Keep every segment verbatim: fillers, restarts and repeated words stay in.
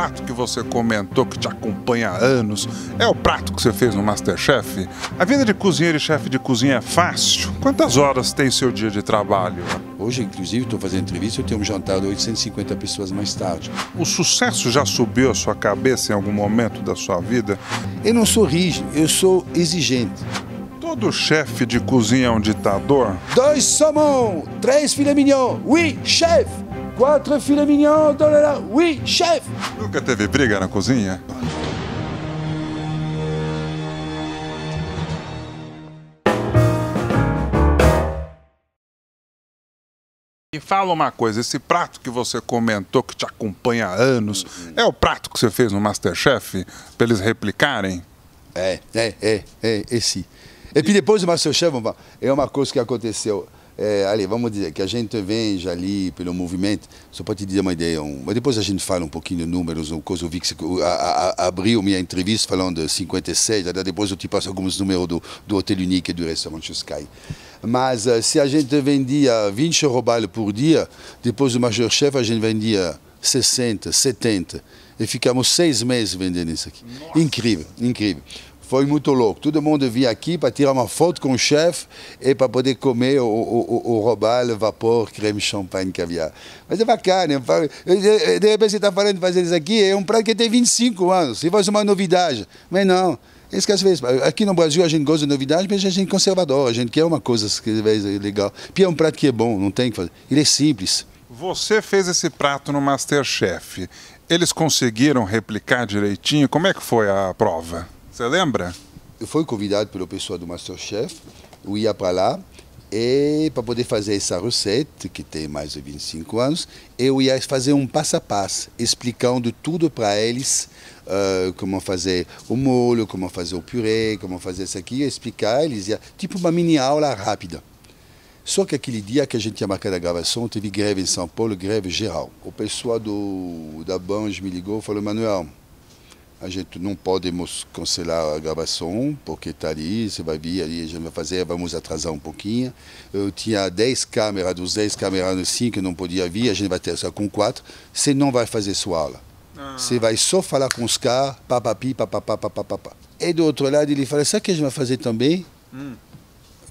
prato que você comentou que te acompanha há anos é o prato que você fez no MasterChef? A vida de cozinheiro e chefe de cozinha é fácil? Quantas horas tem seu dia de trabalho? Hoje, inclusive, estou fazendo entrevista, eu tenho um jantar de oitocentas e cinquenta pessoas mais tarde. O sucesso já subiu a sua cabeça em algum momento da sua vida? Eu não sou rígido, eu sou exigente. Todo chefe de cozinha é um ditador? Dois salmão, três filé mignon, oui, chef! Quatro filé mignon, oui, chef! Nunca teve briga na cozinha? E fala uma coisa, esse prato que você comentou que te acompanha há anos, é o prato que você fez no MasterChef para eles replicarem? É, é, é, é, esse. E depois do MasterChef, é uma coisa que aconteceu, é, ali, vamos dizer, que a gente vem já ali pelo movimento, só para te dar uma ideia, um, mas depois a gente fala um pouquinho de números, uma coisa, eu vi que você a, a, abriu minha entrevista falando de cinquenta e seis, depois eu te passo alguns números do, do Hotel Unique e do restaurante Sky. Mas se a gente vendia vinte Robalo por dia, depois do MasterChef a gente vendia sessenta, setenta. E ficamos seis meses vendendo isso aqui. Nossa. Incrível, incrível. Foi muito louco. Todo mundo vinha aqui para tirar uma foto com o chefe e para poder comer o, o, o, o robalo, vapor, creme, champanhe, caviar. Mas é bacana. De repente você está falando de fazer isso aqui, é um prato que tem vinte e cinco anos. Você faz uma novidade. Mas não. Isso que às vezes, aqui no Brasil a gente gosta de novidade, mas a gente é conservador, a gente quer uma coisa que às vezes é legal. Porque é um prato que é bom, não tem o que fazer. Ele é simples. Você fez esse prato no MasterChef. Eles conseguiram replicar direitinho? Como é que foi a prova? Você lembra? Eu fui convidado pelo pessoal do MasterChef, eu ia para lá, e para poder fazer essa receita, que tem mais de vinte e cinco anos, eu ia fazer um passo a passo, explicando tudo para eles, uh, como fazer o molho, como fazer o purê, como fazer isso aqui, explicar eles, ia, tipo uma mini aula rápida. Só que aquele dia que a gente tinha marcado a gravação, teve greve em São Paulo, greve geral. O pessoal do, da Band me ligou e falou, Manuel, a gente não podemos cancelar a gravação, porque está ali, você vai vir ali, a gente vai fazer, vamos atrasar um pouquinho. Eu tinha dez câmeras, dos dez câmeras, cinco não podia vir, a gente vai ter só com quatro. Você não vai fazer sua aula. Ah. Você vai só falar com os caras, papapi, papapá, papapá. E do outro lado ele fala, sabe o que a gente vai fazer também? Hum.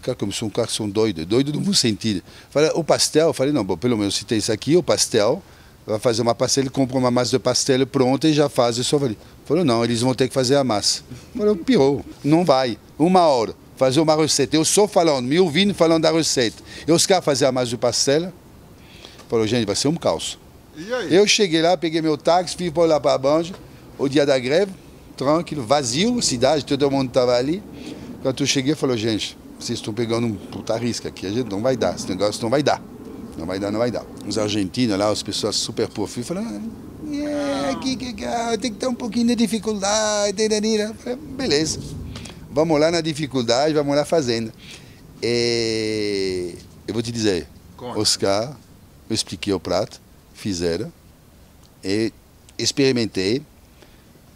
Cara, como são caras que são doidos, doidos no bom sentido. Fala, o pastel, eu falei, não, bom, pelo menos se tem isso aqui, o pastel, vai fazer uma pastel, ele compra uma massa de pastel pronta e já faz. Eu só falei, falou, não, eles vão ter que fazer a massa. Falou, pior, não vai. Uma hora, fazer uma receita. Eu só falando, me ouvindo falando da receita. E os caras faziam a massa de pastel. Falou, gente, vai ser um caos. E aí? Eu cheguei lá, peguei meu táxi, fui para lá para a Banja, o dia da greve, tranquilo, vazio, cidade, todo mundo estava ali. Quando eu cheguei, falou, gente, vocês estão pegando um puta risco aqui, a gente não vai dar, esse negócio não vai dar. Não vai dar, não vai dar. Os argentinos lá, as pessoas super profundas, falaram, ah, yeah, que, que, que, tem que ter um pouquinho de dificuldade. Falei, beleza, vamos lá na dificuldade, vamos lá fazendo. E eu vou te dizer, conta. Oscar, eu expliquei o prato, fizeram, e experimentei,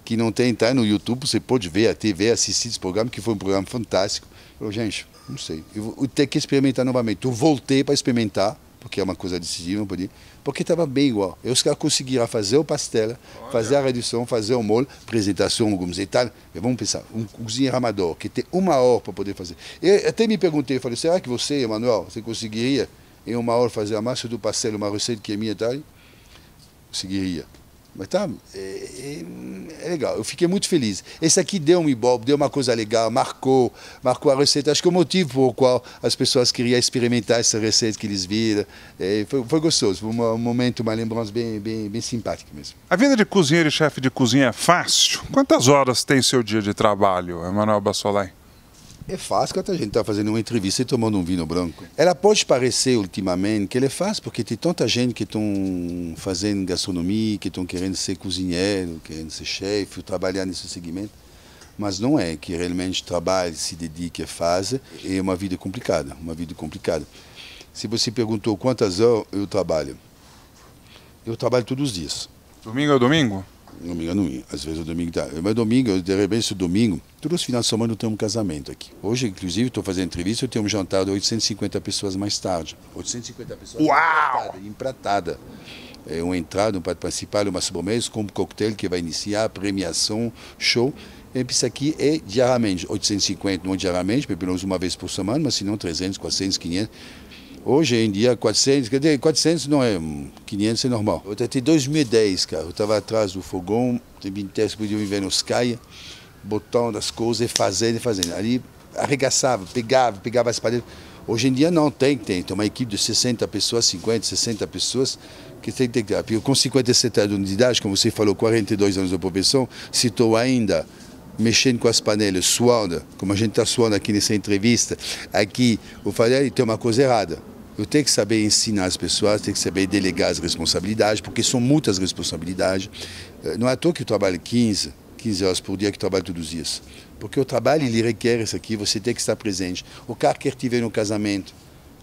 que não tem, tá no YouTube, você pode ver, até ver, assistir esse programa, que foi um programa fantástico. Falei, gente, não sei, eu vou ter que experimentar novamente. Eu voltei para experimentar, porque é uma coisa decisiva, não podia, porque estava bem igual. E os caras conseguiram fazer o pastel, fazer a redução, fazer o molho, apresentação, alguns detalhes. E vamos pensar, um cozinheiro amador, que tem uma hora para poder fazer. Eu até me perguntei, falei, será que você, Emmanuel, você conseguiria em uma hora fazer a massa do pastel, uma receita que é minha e tal? Conseguiria. Mas tá, é, é, é legal, eu fiquei muito feliz. Esse aqui deu um ibope, deu uma coisa legal, marcou, marcou a receita. Acho que é o motivo pelo qual as pessoas queriam experimentar essa receita que eles viram. É, foi, foi gostoso, foi um momento, uma lembrança bem, bem, bem simpática mesmo. A vida de cozinheiro e chefe de cozinha é fácil? Quantas horas tem seu dia de trabalho, Emmanuel Bassoleil? É fácil quando a gente está fazendo uma entrevista e tomando um vinho branco. Ela pode parecer, ultimamente, que ela é fácil, porque tem tanta gente que estão fazendo gastronomia, que estão querendo ser cozinheiro, querendo ser chefe, trabalhar nesse segmento. Mas não é, que realmente trabalha, se dedica, faz, é uma vida complicada, uma vida complicada. Se você perguntou quantas horas eu trabalho, eu trabalho todos os dias. Domingo é domingo? Domingo é domingo, às vezes o domingo tá. Mas domingo, de repente, o domingo, todos os finais de semana eu tenho um casamento aqui. Hoje, inclusive, estou fazendo entrevista, eu tenho um jantar de oitocentas e cinquenta pessoas mais tarde. oitocentas e cinquenta pessoas. Uau! Empratada. é uma entrada, um prato principal, uma sobremesa, com um coquetel que vai iniciar, premiação, show. E isso aqui é diariamente, oitocentos e cinquenta, não diariamente, pelo menos uma vez por semana, mas se não trezentos, quatrocentos, quinhentos. Hoje em dia, quatrocentos, quer dizer, quatrocentos não é, quinhentos é normal. Eu até dois mil e dez, cara, eu estava atrás do fogão, teve testes que podiam me ver no Sky, botando as coisas, fazendo, fazendo. Ali arregaçava, pegava, pegava as paredes. Hoje em dia não tem, tem, tem uma equipe de sessenta pessoas, cinquenta, sessenta pessoas, que tem que ter. Eu, com cinquenta e sete anos de idade, como você falou, quarenta e dois anos de profissão, se estou ainda mexendo com as panelas, suando, como a gente está suando aqui nessa entrevista, aqui, eu falei, tem uma coisa errada. Eu tenho que saber ensinar as pessoas, tenho que saber delegar as responsabilidades, porque são muitas responsabilidades. Não é à toa que eu trabalho quinze, quinze horas por dia, que eu trabalho todos os dias. Porque o trabalho, ele requer isso aqui, você tem que estar presente. O cara quer te ver no casamento,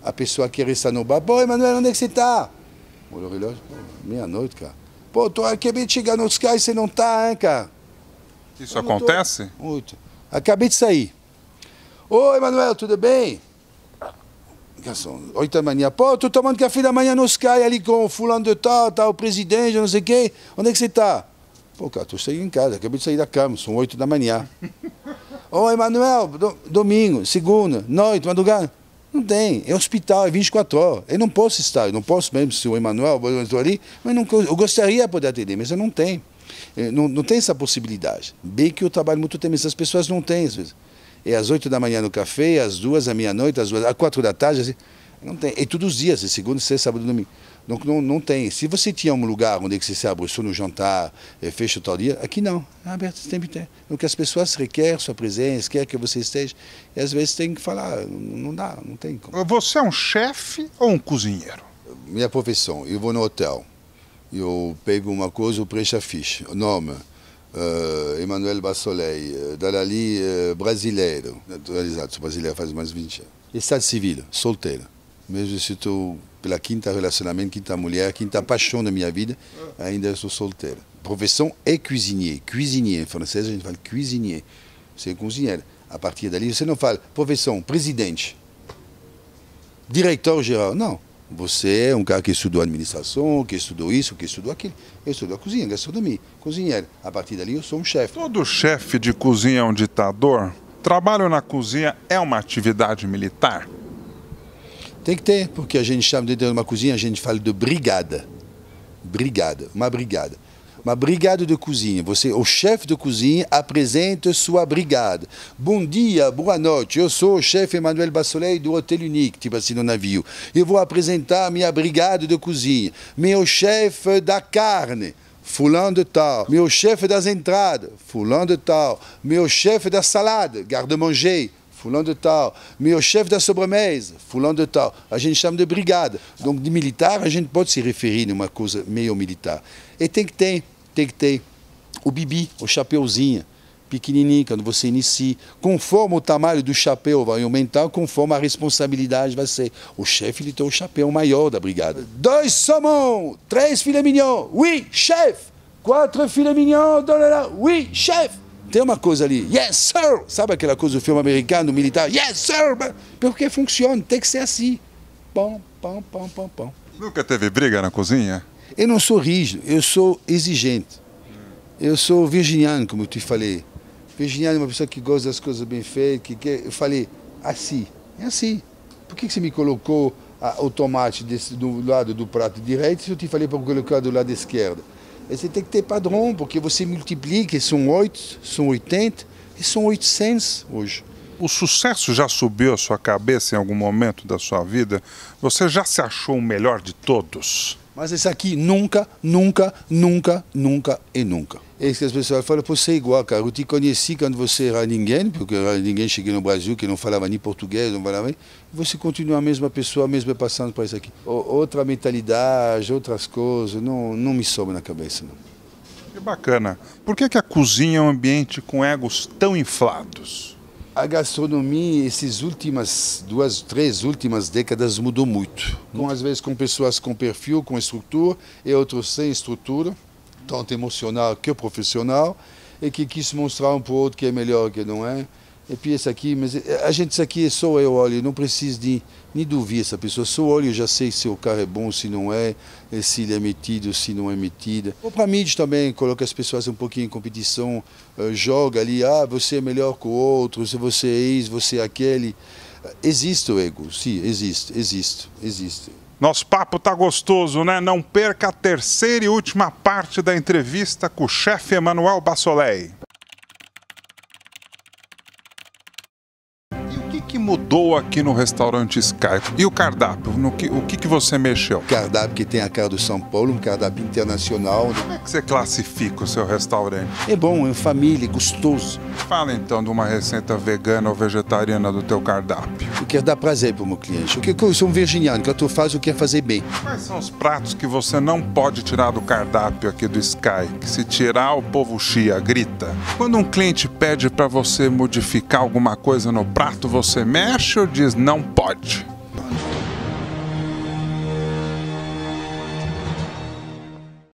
a pessoa quer estar no bar. Pô, Emmanuel, onde é que você está? Olha o relógio, meia-noite, cara. Pô, tô acabei de chegar no Sky, você não tá, hein, cara? Isso eu acontece? Tô... Muito. Acabei de sair. Oi, Emmanuel, tudo bem? Garçom, oito da manhã. Pô, tô tomando café da manhã no Sky ali com o fulano de tal, tá, o presidente, não sei o quê. Onde é que você tá? Pô, cara, tô saindo em casa, acabei de sair da cama, são oito da manhã. Ô, Emmanuel, do, domingo, segunda, noite, madrugada. Não tem, é hospital, é vinte e quatro horas. Eu não posso estar, eu não posso mesmo, se o Emmanuel, eu estou ali, mas não, eu gostaria de poder atender, mas eu não tenho. Não, não tem essa possibilidade. Bem que eu trabalho muito tempo, essas pessoas não têm, às vezes. É às oito da manhã no café, às duas da meia-noite, às quatro da tarde, assim, não tem. E todos os dias, segunda, sexta, sábado, domingo. Não, não, não tem. Se você tinha um lugar onde você se abraçou no jantar, fecha o tal dia, aqui não. É aberto o tempo inteiro. Porque as pessoas requerem sua presença, querem que você esteja. E às vezes tem que falar, não dá, não tem como. Você é um chefe ou um cozinheiro? Minha profissão, eu vou no hotel. Eu pego uma coisa, eu preencho a ficha. O nome, uh, Emmanuel Bassoleil, uh, Dalali, uh, brasileiro, naturalizado, sou brasileiro faz mais de vinte anos. Estado civil, solteiro. Mesmo se estou pela quinta relacionamento, quinta mulher, quinta paixão da minha vida, ainda sou solteiro. Profissão é cozinheiro. Cozinheiro, em francês a gente fala cozinheiro. Você é cozinheiro. A partir dali você não fala profissão, presidente, diretor geral, não. Você é um cara que estudou administração, que estudou isso, que estudou aquilo. Eu estudou a cozinha, gastronomia, cozinheiro. A partir dali eu sou um chefe. Todo chefe de cozinha é um ditador? Trabalho na cozinha é uma atividade militar? Tem que ter, porque a gente chama dentro de uma cozinha, a gente fala de brigada. Brigada, uma brigada. Uma brigada de cozinha. Você, o chefe de cozinha, apresenta sua brigada. Bom dia, boa noite. Eu sou o chefe Emmanuel Bassoleil do Hotel Unique, tipo assim no navio. Eu vou apresentar a minha brigada de cozinha. Meu chefe da carne, fulano de tal. Meu chefe das entradas, fulano de tal. Meu chefe da salada, garde-manger, fulano de tal. Meu chefe da sobremesa, fulano de tal. A gente chama de brigada. Então, de militar, a gente pode se referir a uma coisa meio militar. E tem que ter, tem que ter o bibi, o chapeuzinho, pequenininho, quando você inicia. Conforme o tamanho do chapéu vai aumentar, conforme a responsabilidade vai ser. O chefe, ele tem o chapéu maior da brigada. Dois salmão, três filé mignon, oui, chefe! Quatro filé mignon, oui, chefe! Tem uma coisa ali, yes, sir! Sabe aquela coisa do filme americano, militar? Yes, sir! Porque funciona, tem que ser assim. Pão, pão, pão, pão, pão. Nunca teve briga na cozinha? Eu não sou rígido, eu sou exigente. Eu sou virginiano, como eu te falei. Virginiano é uma pessoa que gosta das coisas bem feitas, que quer... Eu falei, assim, é assim. Por que você me colocou a, o tomate desse, do lado do prato direito se eu te falei para colocar do lado esquerdo? Você tem que ter padrão, porque você multiplica, são oito, são oitenta, e são oitocentos hoje. O sucesso já subiu à sua cabeça em algum momento da sua vida? Você já se achou o melhor de todos? Mas isso aqui nunca, nunca, nunca, nunca e nunca. É isso que as pessoas falam, você é igual, cara. Eu te conheci quando você era ninguém, porque era ninguém, cheguei no Brasil, que não falava nem português, não falava nem... Você continua a mesma pessoa, mesmo passando por isso aqui. Outra mentalidade, outras coisas, não, não me sobe na cabeça, não. Que bacana. Por que que a cozinha é um ambiente com egos tão inflados? A gastronomia, essas últimas duas, três últimas décadas mudou muito. Com, às vezes com pessoas com perfil, com estrutura, e outros sem estrutura, tanto emocional que profissional, e que quis mostrar um para o outro que é melhor que não é. e puis esse aqui, mas a gente, isso aqui só eu olho, não preciso de, nem duvidar essa pessoa, só olho, já sei se o carro é bom, se não é, se ele é metido, se não é metido. O para mídia também coloca as pessoas um pouquinho em competição, joga ali, ah, você é melhor que o outro, se você é isso, você é aquele. Existe o ego, sim, existe, existe, existe. Nosso papo tá gostoso, né? Não perca a terceira e última parte da entrevista com o chefe Emmanuel Bassoleil. O que mudou aqui no restaurante Sky? E o cardápio? No que, o que, que você mexeu? Cardápio que tem a cara do São Paulo, um cardápio internacional. Como é que você classifica o seu restaurante? É bom, é família, é gostoso. Fala então de uma receita vegana ou vegetariana do teu cardápio. Eu quero dar prazer para o meu cliente. Eu, quero, eu sou um virginiano, quando eu faço, eu quero fazer bem. Quais são os pratos que você não pode tirar do cardápio aqui do Sky? Que se tirar, o povo chia, grita. Quando um cliente pede para você modificar alguma coisa no prato, você mexe ou diz não pode?